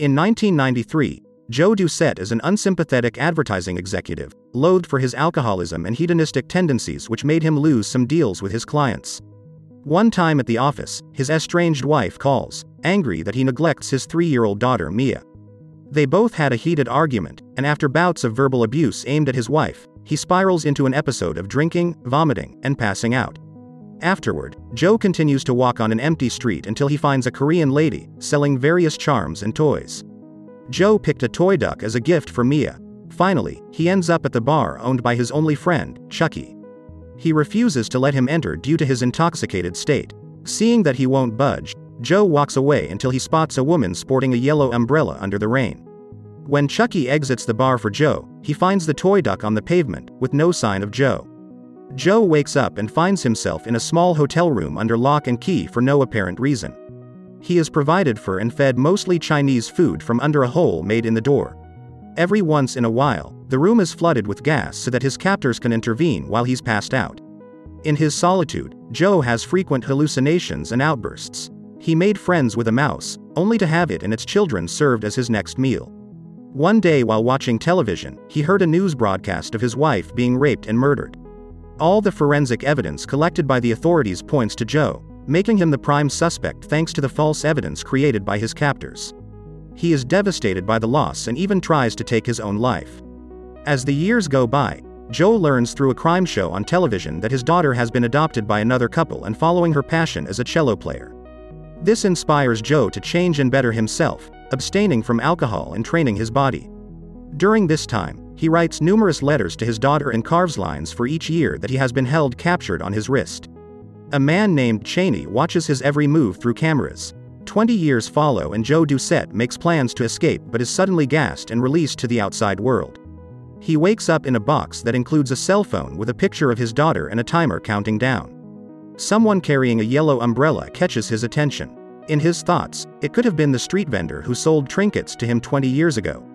In 1993, Joe Doucette is an unsympathetic advertising executive, loathed for his alcoholism and hedonistic tendencies, which made him lose some deals with his clients. One time at the office, his estranged wife calls, angry that he neglects his 3-year-old daughter Mia. They both had a heated argument, and after bouts of verbal abuse aimed at his wife, he spirals into an episode of drinking, vomiting, and passing out. Afterward, Joe continues to walk on an empty street until he finds a Korean lady, selling various charms and toys. Joe picked a toy duck as a gift for Mia. Finally, he ends up at the bar owned by his only friend, Chucky. He refuses to let him enter due to his intoxicated state. Seeing that he won't budge, Joe walks away until he spots a woman sporting a yellow umbrella under the rain. When Chucky exits the bar for Joe, he finds the toy duck on the pavement, with no sign of Joe. Joe wakes up and finds himself in a small hotel room under lock and key for no apparent reason. He is provided for and fed mostly Chinese food from under a hole made in the door. Every once in a while, the room is flooded with gas so that his captors can intervene while he's passed out. In his solitude, Joe has frequent hallucinations and outbursts. He made friends with a mouse, only to have it and its children served as his next meal. One day while watching television, he heard a news broadcast of his wife being raped and murdered. All the forensic evidence collected by the authorities points to Joe, making him the prime suspect thanks to the false evidence created by his captors. He is devastated by the loss and even tries to take his own life. As the years go by, Joe learns through a crime show on television that his daughter has been adopted by another couple and following her passion as a cello player. This inspires Joe to change and better himself, abstaining from alcohol and training his body. During this time, he writes numerous letters to his daughter and carves lines for each year that he has been held captured on his wrist. A man named Chaney watches his every move through cameras. 20 years follow and Joe Doucette makes plans to escape but is suddenly gassed and released to the outside world. He wakes up in a box that includes a cell phone with a picture of his daughter and a timer counting down. Someone carrying a yellow umbrella catches his attention. In his thoughts, it could have been the street vendor who sold trinkets to him 20 years ago.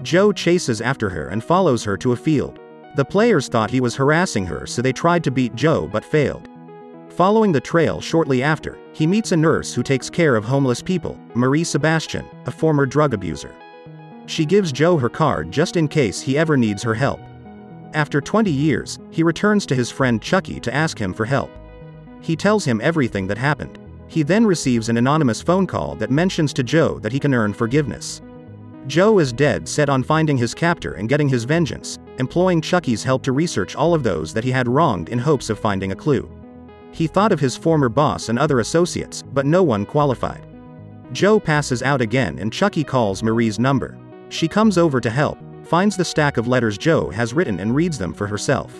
Joe chases after her and follows her to a field. The players thought he was harassing her, so they tried to beat Joe but failed. Following the trail shortly after, he meets a nurse who takes care of homeless people, Marie Sebastian, a former drug abuser. She gives Joe her card just in case he ever needs her help. After 20 years, he returns to his friend Chucky to ask him for help. He tells him everything that happened. He then receives an anonymous phone call that mentions to Joe that he can earn forgiveness. Joe is dead set on finding his captor and getting his vengeance, employing Chucky's help to research all of those that he had wronged in hopes of finding a clue. He thought of his former boss and other associates, but no one qualified. Joe passes out again and Chucky calls Marie's number. She comes over to help, finds the stack of letters Joe has written and reads them for herself.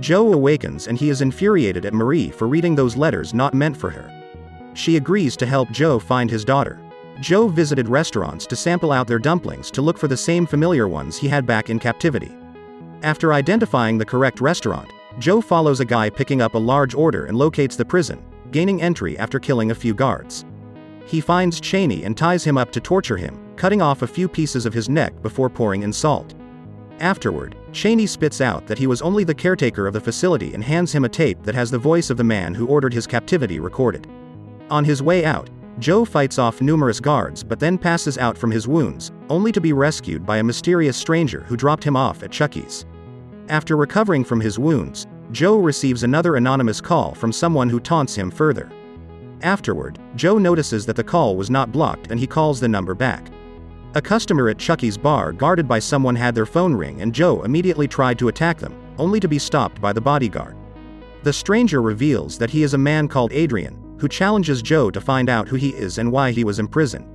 Joe awakens and he is infuriated at Marie for reading those letters not meant for her. She agrees to help Joe find his daughter. Joe visited restaurants to sample out their dumplings to look for the same familiar ones he had back in captivity. After identifying the correct restaurant, Joe follows a guy picking up a large order and locates the prison, gaining entry after killing a few guards. He finds Chaney and ties him up to torture him, cutting off a few pieces of his neck before pouring in salt. Afterward, Chaney spits out that he was only the caretaker of the facility and hands him a tape that has the voice of the man who ordered his captivity recorded. On his way out, Joe fights off numerous guards but then passes out from his wounds, only to be rescued by a mysterious stranger who dropped him off at Chucky's. After recovering from his wounds, Joe receives another anonymous call from someone who taunts him further. Afterward, Joe notices that the call was not blocked and he calls the number back. A customer at Chucky's bar guarded by someone had their phone ring and Joe immediately tried to attack them, only to be stopped by the bodyguard. The stranger reveals that he is a man called Adrian, who challenges Joe to find out who he is and why he was imprisoned.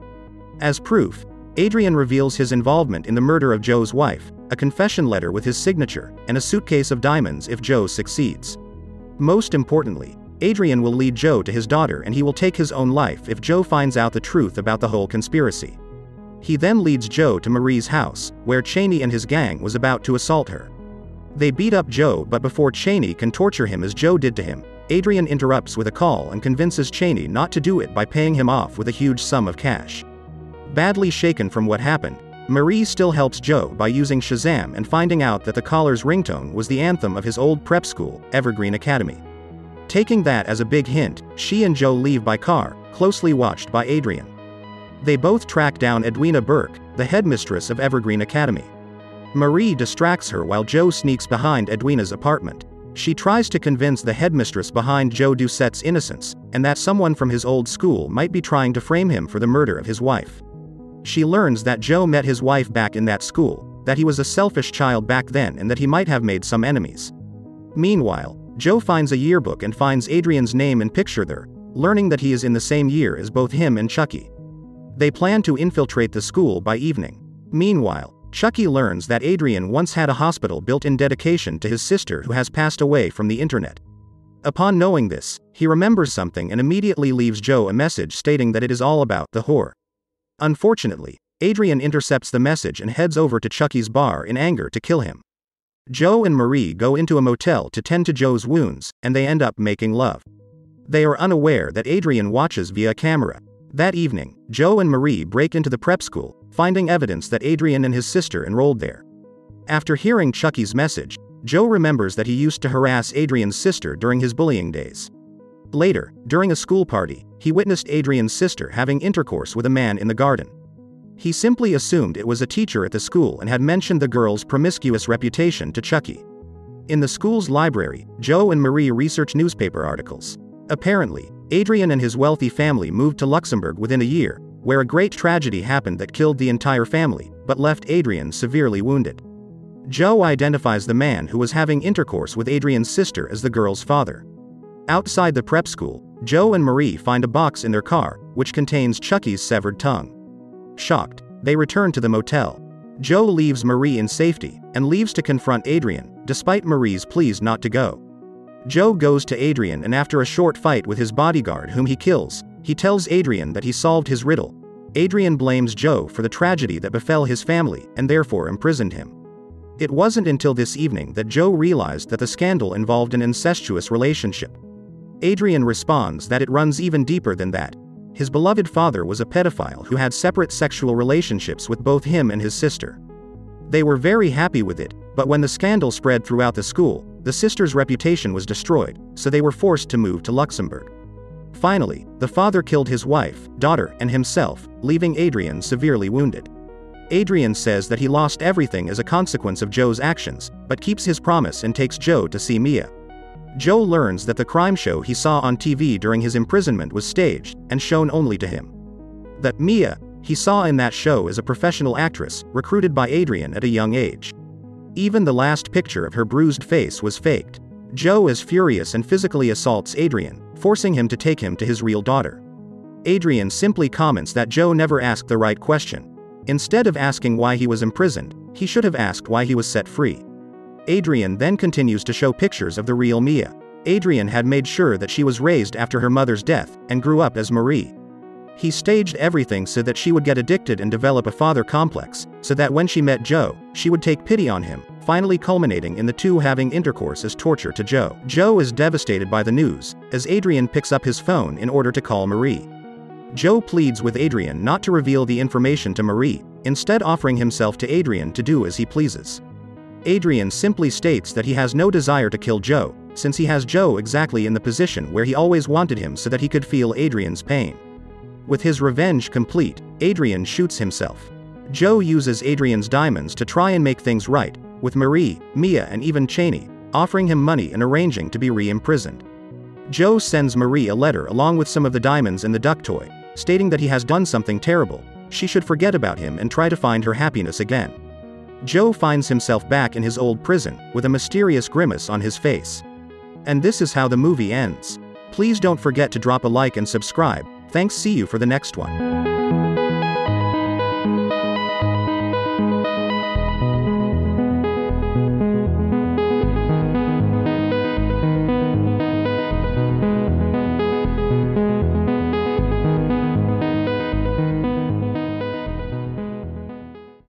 As proof, Adrian reveals his involvement in the murder of Joe's wife, a confession letter with his signature, and a suitcase of diamonds if Joe succeeds. Most importantly, Adrian will lead Joe to his daughter and he will take his own life if Joe finds out the truth about the whole conspiracy. He then leads Joe to Marie's house, where Chaney and his gang was about to assault her. They beat up Joe, but before Chaney can torture him as Joe did to him, Adrian interrupts with a call and convinces Chaney not to do it by paying him off with a huge sum of cash. Badly shaken from what happened, Marie still helps Joe by using Shazam and finding out that the caller's ringtone was the anthem of his old prep school, Evergreen Academy. Taking that as a big hint, she and Joe leave by car, closely watched by Adrian. They both track down Edwina Burke, the headmistress of Evergreen Academy. Marie distracts her while Joe sneaks behind Edwina's apartment. She tries to convince the headmistress behind Joe Doucette's innocence, and that someone from his old school might be trying to frame him for the murder of his wife. She learns that Joe met his wife back in that school, that he was a selfish child back then and that he might have made some enemies. Meanwhile, Joe finds a yearbook and finds Adrian's name and picture there, learning that he is in the same year as both him and Chucky. They plan to infiltrate the school by evening. Meanwhile, Chucky learns that Adrian once had a hospital built in dedication to his sister who has passed away from the internet. Upon knowing this, he remembers something and immediately leaves Joe a message stating that it is all about the whore. Unfortunately, Adrian intercepts the message and heads over to Chucky's bar in anger to kill him. Joe and Marie go into a motel to tend to Joe's wounds, and they end up making love. They are unaware that Adrian watches via camera. That evening, Joe and Marie break into the prep school, finding evidence that Adrian and his sister enrolled there. After hearing Chucky's message, Joe remembers that he used to harass Adrian's sister during his bullying days. Later, during a school party, he witnessed Adrian's sister having intercourse with a man in the garden. He simply assumed it was a teacher at the school and had mentioned the girl's promiscuous reputation to Chucky. In the school's library, Joe and Marie research newspaper articles. Apparently, Adrian and his wealthy family moved to Luxembourg within a year, where a great tragedy happened that killed the entire family, but left Adrian severely wounded. Joe identifies the man who was having intercourse with Adrian's sister as the girl's father. Outside the prep school, Joe and Marie find a box in their car, which contains Chucky's severed tongue. Shocked, they return to the motel. Joe leaves Marie in safety, and leaves to confront Adrian, despite Marie's pleas not to go. Joe goes to Adrian and after a short fight with his bodyguard whom he kills, he tells Adrian that he solved his riddle. Adrian blames Joe for the tragedy that befell his family, and therefore imprisoned him. It wasn't until this evening that Joe realized that the scandal involved an incestuous relationship. Adrian responds that it runs even deeper than that. His beloved father was a pedophile who had separate sexual relationships with both him and his sister. They were very happy with it, but when the scandal spread throughout the school, the sister's reputation was destroyed, so they were forced to move to Luxembourg. Finally, the father killed his wife, daughter, and himself, leaving Adrian severely wounded. Adrian says that he lost everything as a consequence of Joe's actions, but keeps his promise and takes Joe to see Mia. Joe learns that the crime show he saw on TV during his imprisonment was staged, and shown only to him. That Mia, he saw in that show is a professional actress, recruited by Adrian at a young age. Even the last picture of her bruised face was faked. Joe is furious and physically assaults Adrian, forcing him to take him to his real daughter. Adrian simply comments that Joe never asked the right question. Instead of asking why he was imprisoned, he should have asked why he was set free. Adrian then continues to show pictures of the real Mia. Adrian had made sure that she was raised after her mother's death, and grew up as Marie. He staged everything so that she would get addicted and develop a father complex, so that when she met Joe, she would take pity on him, finally culminating in the two having intercourse as torture to Joe. Joe is devastated by the news, as Adrian picks up his phone in order to call Marie. Joe pleads with Adrian not to reveal the information to Marie, instead offering himself to Adrian to do as he pleases. Adrian simply states that he has no desire to kill Joe, since he has Joe exactly in the position where he always wanted him so that he could feel Adrian's pain. With his revenge complete, Adrian shoots himself. Joe uses Adrian's diamonds to try and make things right, with Marie, Mia and even Chaney, offering him money and arranging to be re-imprisoned. Joe sends Marie a letter along with some of the diamonds and the duck toy, stating that he has done something terrible, she should forget about him and try to find her happiness again. Joe finds himself back in his old prison, with a mysterious grimace on his face. And this is how the movie ends. Please don't forget to drop a like and subscribe. Thanks, see you for the next one.